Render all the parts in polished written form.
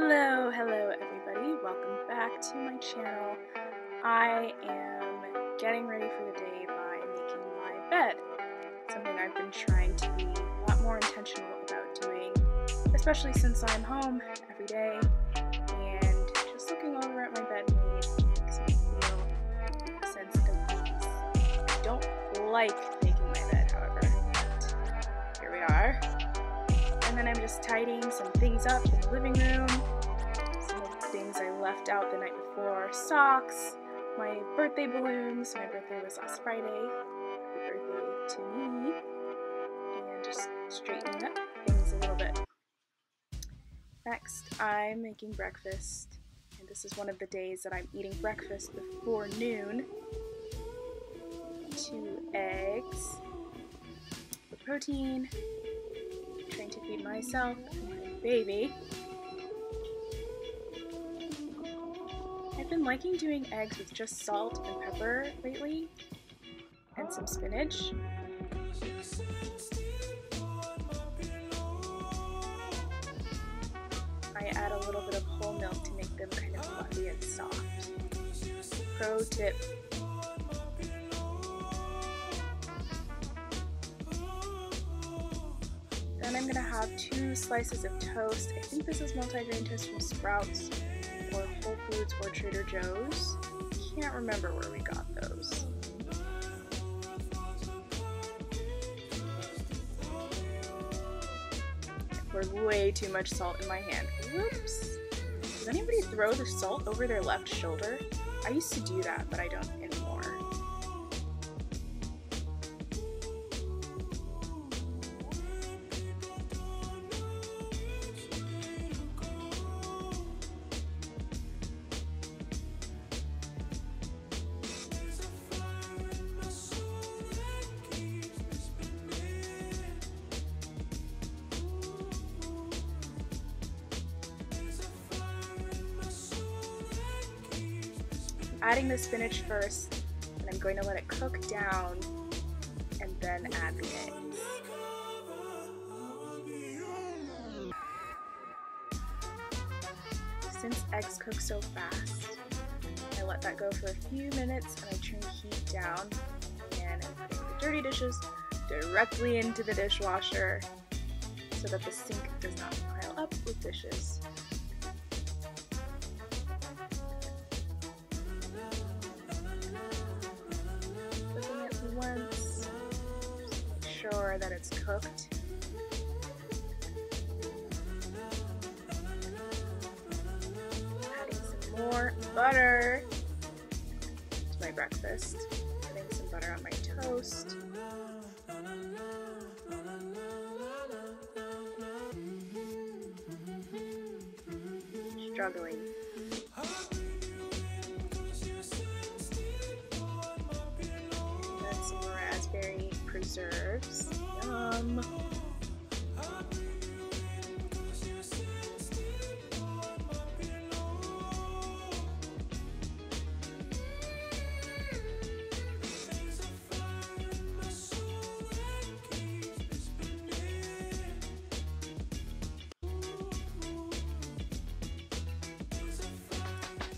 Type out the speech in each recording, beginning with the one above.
Hello everybody, welcome back to my channel. I am getting ready for the day by making my bed, something I've been trying to be a lot more intentional about doing, especially since I'm home every day, and just looking over at my bed makes me feel a sense of peace. I don't like making my bed, however, but here we are. And then I'm just tidying some things up in the living room, some of the things I left out the night before, socks, my birthday balloons. My birthday was last Friday, happy birthday to me, and just straightening up things a little bit. Next, I'm making breakfast, and this is one of the days that I'm eating breakfast before noon. 2 eggs for protein. Trying to feed myself and my baby. I've been liking doing eggs with just salt and pepper lately, and some spinach. I add a little bit of whole milk to make them kind of fluffy and soft. Pro tip. Then I'm gonna have 2 slices of toast. I think this is multigrain toast from Sprouts or Whole Foods or Trader Joe's. Can't remember where we got those. I poured way too much salt in my hand. Whoops! Does anybody throw the salt over their left shoulder? I used to do that, but I don't anymore. Adding the spinach first, and I'm going to let it cook down and then add the eggs. Since eggs cook so fast, I let that go for a few minutes and I turn the heat down, and I'm putting the dirty dishes directly into the dishwasher so that the sink does not pile up with dishes. That it's cooked. Adding some more butter to my breakfast. Putting some butter on my toast. Struggling. And then some raspberry preserves.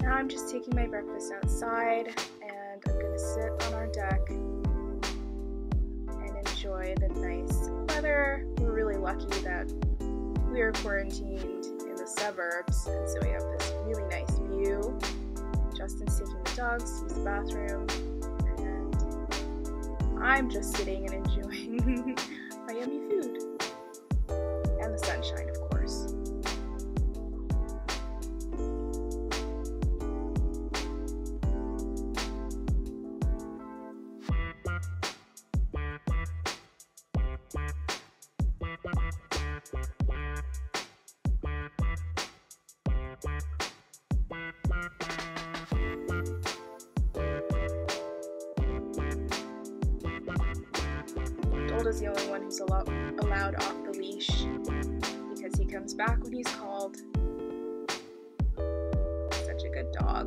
Now I'm just taking my breakfast outside, and I'm going to sit on our deck and enjoy the nice weather. We're really lucky that we are quarantined in the suburbs, and so we have this really nice view. Justin's taking the dogs to the bathroom, and I'm just sitting and enjoying my yummy food. And the sunshine, of course. Gold is the only one who's allowed off the leash because he comes back when he's called. Such a good dog.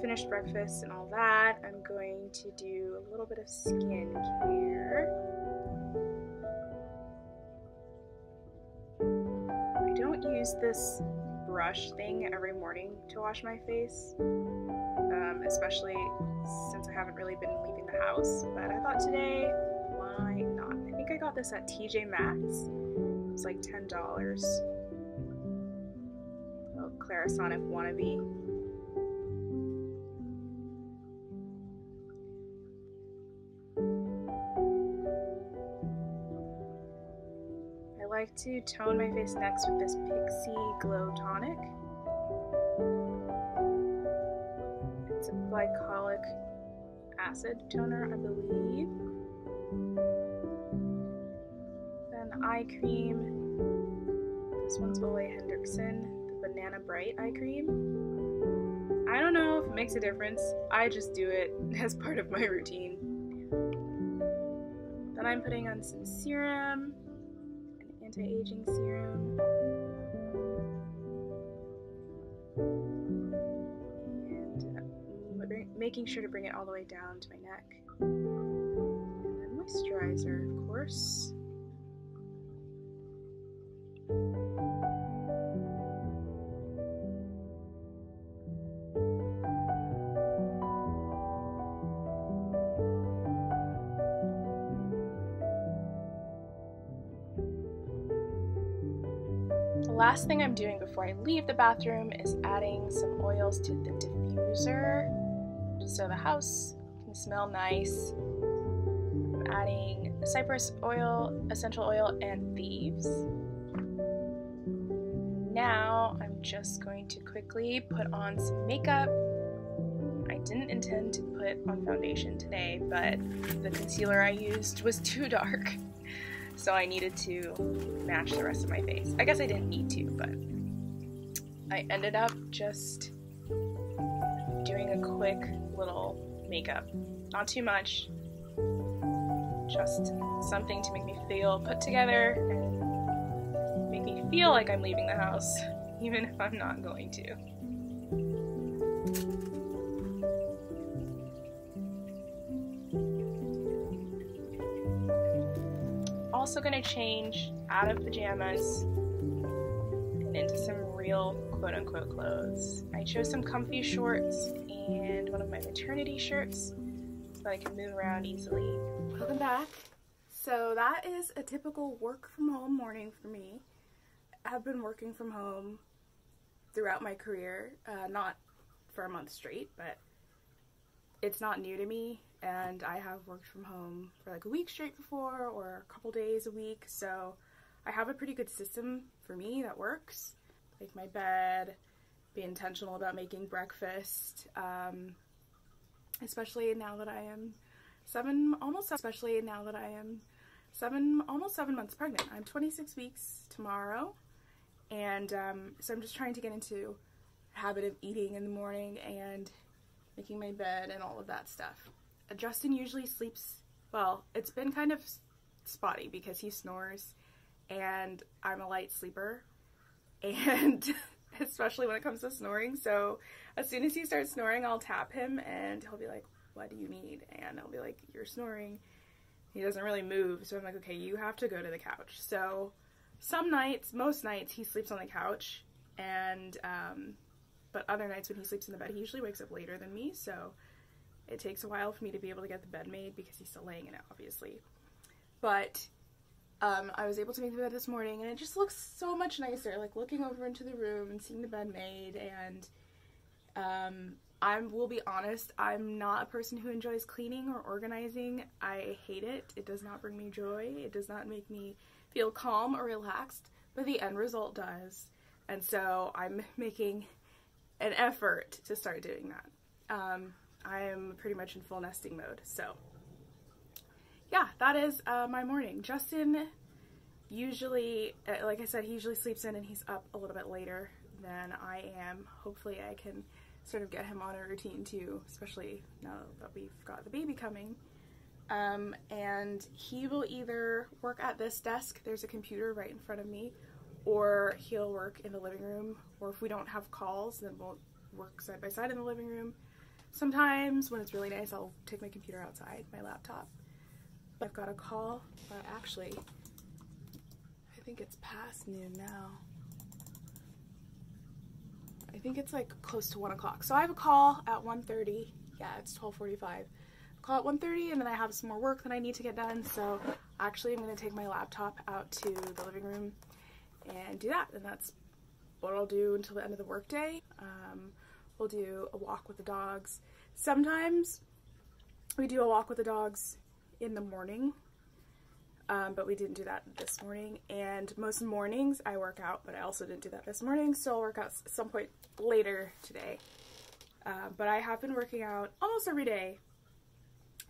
finished breakfast and all that, I'm going to do a little bit of skincare. I don't use this brush thing every morning to wash my face, especially since I haven't really been leaving the house, but I thought today, why not? I think I got this at TJ Maxx. It was like $10. Oh, Clarisonic wannabe. I like to tone my face next with this Pixi Glow Tonic. It's a glycolic acid toner, I believe. Then eye cream. This one's Ole Henderson, the Banana Bright Eye Cream. I don't know if it makes a difference. I just do it as part of my routine. Then I'm putting on some serum, an anti-aging serum. And I'm making sure to bring it all the way down to my neck. And then moisturizer, of course. Last thing I'm doing before I leave the bathroom is adding some oils to the diffuser so the house can smell nice. I'm adding cypress oil, essential oil, and thieves. Now I'm just going to quickly put on some makeup. I didn't intend to put on foundation today, but the concealer I used was too dark. So I needed to match the rest of my face. I guess I didn't need to, but I ended up just doing a quick little makeup. Not too much, just something to make me feel put together and make me feel like I'm leaving the house, even if I'm not going to. Also gonna change out of pajamas and into some real quote-unquote clothes. I chose some comfy shorts and one of my maternity shirts so that I can move around easily. Welcome back. So that is a typical work from home morning for me. I've been working from home throughout my career, not for a month straight, but it's not new to me. And I have worked from home for like a week straight before, or a couple days a week, so I have a pretty good system for me that works. Make my bed, be intentional about making breakfast, especially now that I am almost seven months pregnant. I'm 26 weeks tomorrow, and so I'm just trying to get into the habit of eating in the morning and making my bed and all of that stuff. Justin usually sleeps, well, it's been kind of spotty because he snores and I'm a light sleeper, and especially when it comes to snoring. So as soon as he starts snoring, I'll tap him and he'll be like, what do you need? And I'll be like, you're snoring. He doesn't really move. So I'm like, okay, you have to go to the couch. So some nights, most nights he sleeps on the couch, and, but other nights when he sleeps in the bed, he usually wakes up later than me. So it takes a while for me to be able to get the bed made because he's still laying in it, obviously. But I was able to make the bed this morning, and it just looks so much nicer, like looking over into the room and seeing the bed made. And I will be honest, I'm not a person who enjoys cleaning or organizing. I hate it. It does not bring me joy. It does not make me feel calm or relaxed, but the end result does. And so I'm making an effort to start doing that. I am pretty much in full nesting mode. So yeah, that is my morning. Justin usually, like I said, he usually sleeps in and he's up a little bit later than I am. Hopefully I can sort of get him on a routine too, especially now that we've got the baby coming. And he will either work at this desk, there's a computer right in front of me, or he'll work in the living room, or if we don't have calls, then we'll work side by side in the living room. Sometimes when it's really nice, I'll take my computer outside, my laptop. I've got a call, but actually, I think it's past noon now. I think it's like close to 1 o'clock. So I have a call at 1:30. Yeah, it's 12:45. Call at 1:30, and then I have some more work that I need to get done. So actually, I'm going to take my laptop out to the living room and do that. And that's what I'll do until the end of the workday. We'll do a walk with the dogs. Sometimes we do a walk with the dogs in the morning, but we didn't do that this morning. And most mornings I work out, but I also didn't do that this morning, so I'll work out some point later today. But I have been working out almost every day,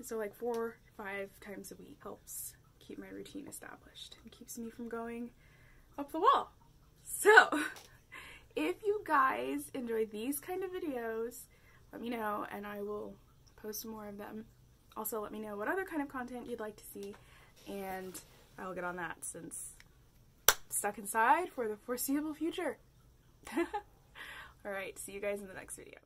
so like 4 or 5 times a week. Helps keep my routine established and keeps me from going up the wall. So if you guys enjoy these kind of videos, let me know and I will post more of them. Also, let me know what other kind of content you'd like to see, and I'll get on that, since I'm stuck inside for the foreseeable future. Alright, see you guys in the next video.